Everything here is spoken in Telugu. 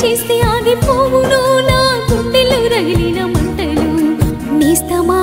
చేస్తే ఆగిపోవును నా గుండెలు రగిలిన మంటలు నీస్తమా.